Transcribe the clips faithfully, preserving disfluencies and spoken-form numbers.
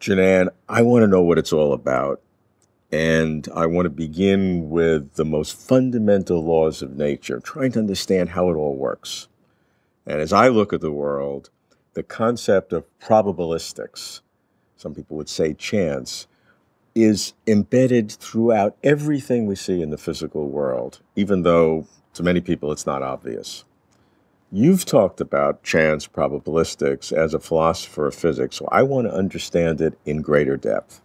Jenann, I want to know what it's all about, and I want to begin with the most fundamental laws of nature, trying to understand how it all works. And as I look at the world, the concept of probabilistics, some people would say chance, is embedded throughout everything we see in the physical world, even though to many people it's not obvious. You've talked about chance probabilistics as a philosopher of physics, so I want to understand it in greater depth.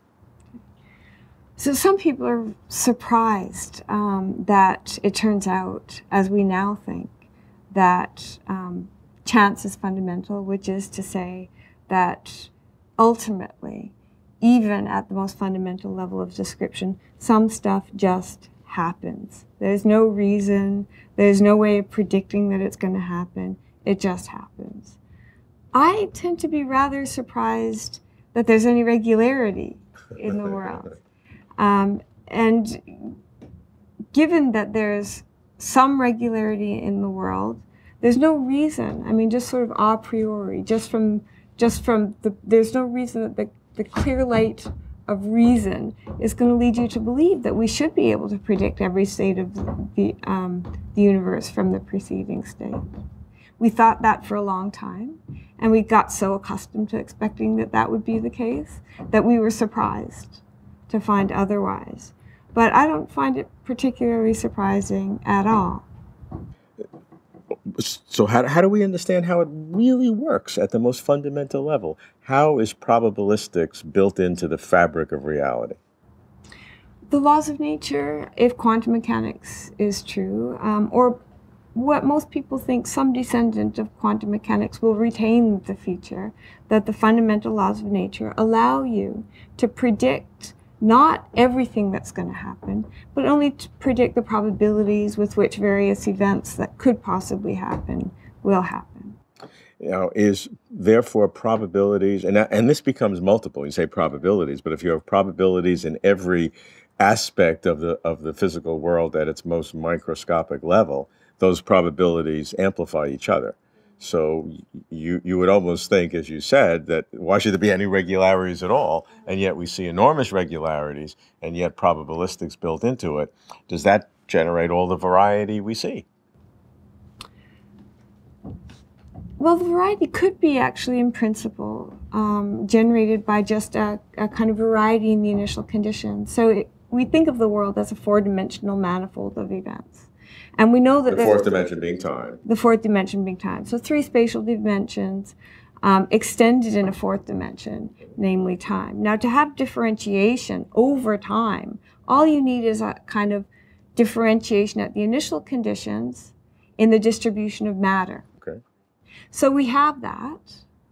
So some people are surprised um, that it turns out, as we now think, that um, chance is fundamental, which is to say that ultimately, even at the most fundamental level of description, some stuff just happens. There's no reason, there's no way of predicting that it's going to happen. It just happens. I tend to be rather surprised that there's any regularity in the world. Um, and given that there's some regularity in the world, there's no reason, I mean, just sort of a priori, just from, just from the, there's no reason that the, the clear light of reason is going to lead you to believe that we should be able to predict every state of the, um, the universe from the preceding state. We thought that for a long time, and we got so accustomed to expecting that that would be the case that we were surprised to find otherwise. But I don't find it particularly surprising at all. So how, how do we understand how it really works at the most fundamental level? How is probabilistics built into the fabric of reality? The laws of nature, if quantum mechanics is true, um, or what most people think, some descendant of quantum mechanics will retain the feature that the fundamental laws of nature allow you to predict not everything that's going to happen, but only to predict the probabilities with which various events that could possibly happen will happen. You know, is therefore probabilities, and, and this becomes multiple, you say probabilities, but if you have probabilities in every aspect of the, of the physical world at its most microscopic level, those probabilities amplify each other. So you, you would almost think, as you said, that why should there be any regularities at all? And yet we see enormous regularities, and yet probabilistics built into it. Does that generate all the variety we see? Well, the variety could be actually, in principle, um, generated by just a, a kind of variety in the initial conditions. So it, we think of the world as a four-dimensional manifold of events. And we know that the fourth dimension being time. The fourth dimension being time. So three spatial dimensions um, extended in a fourth dimension, namely time. Now, to have differentiation over time, all you need is a kind of differentiation at the initial conditions in the distribution of matter. Okay. So we have that,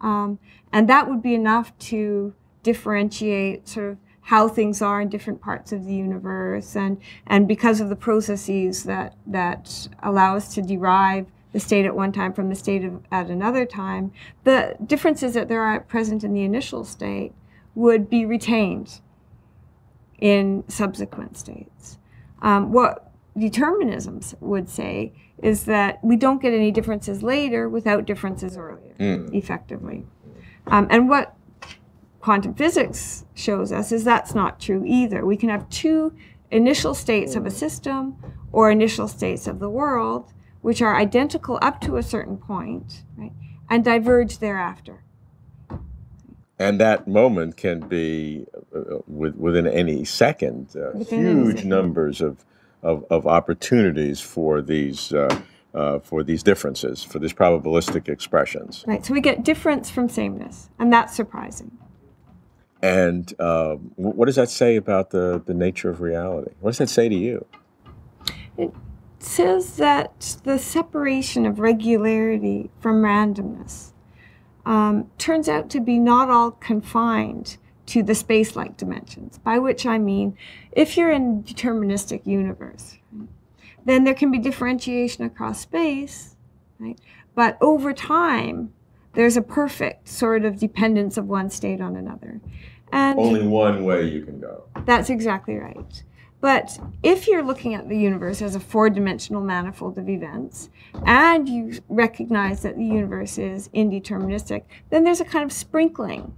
um, and that would be enough to differentiate sort of how things are in different parts of the universe, and, and because of the processes that, that allow us to derive the state at one time from the state of, at another time, the differences that there are present in the initial state would be retained in subsequent states. Um, what determinisms would say is that we don't get any differences later without differences earlier, mm. effectively. Um, and what quantum physics shows us is that's not true either. We can have two initial states of a system or initial states of the world, which are identical up to a certain point, right, and diverge thereafter. And that moment can be uh, with, within any second, uh, within huge any second. numbers of, of, of opportunities for these uh, Uh, for these differences, for these probabilistic expressions. Right, so we get difference from sameness, and that's surprising. And uh, what does that say about the, the nature of reality? What does that say to you? It says that the separation of regularity from randomness um, turns out to be not all confined to the space-like dimensions, by which I mean, if you're in a deterministic universe, then there can be differentiation across space, right? But over time, there's a perfect sort of dependence of one state on another. And only one way you can go. That's exactly right. But if you're looking at the universe as a four-dimensional manifold of events, and you recognize that the universe is indeterministic, then there's a kind of sprinkling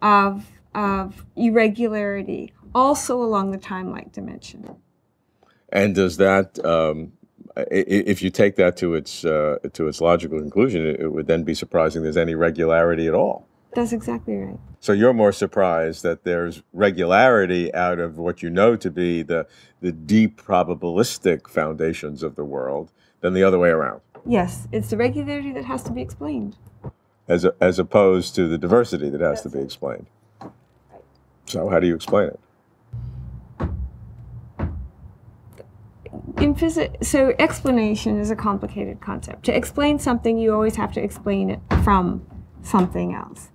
of of irregularity, also along the time-like dimension. And does that, um, if you take that to its, uh, to its logical conclusion, it would then be surprising there's any regularity at all. That's exactly right. So you're more surprised that there's regularity out of what you know to be the, the deep probabilistic foundations of the world than the other way around. Yes, it's the regularity that has to be explained. As, a, as opposed to the diversity that has That's to be explained. Right. So how do you explain it? In physics, so explanation is a complicated concept. To explain something, you always have to explain it from something else.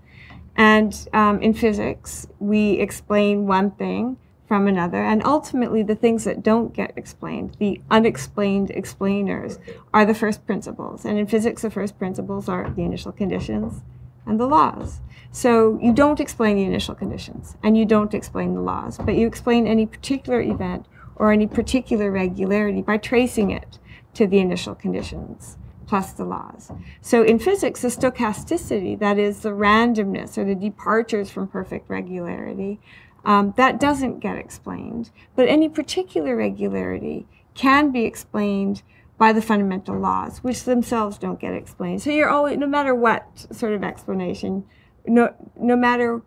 And um, in physics, we explain one thing from another, and ultimately the things that don't get explained, the unexplained explainers, are the first principles. And in physics, the first principles are the initial conditions and the laws. So you don't explain the initial conditions, and you don't explain the laws, but you explain any particular event or any particular regularity by tracing it to the initial conditions plus the laws. So in physics, the stochasticity, that is the randomness or the departures from perfect regularity, um, that doesn't get explained. But any particular regularity can be explained by the fundamental laws, which themselves don't get explained. So you're always, no matter what sort of explanation, no, no matter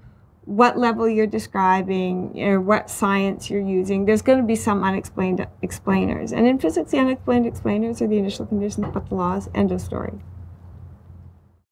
what level you're describing or what science you're using, there's going to be some unexplained explainers. And in physics, the unexplained explainers are the initial conditions, but the laws, end of story.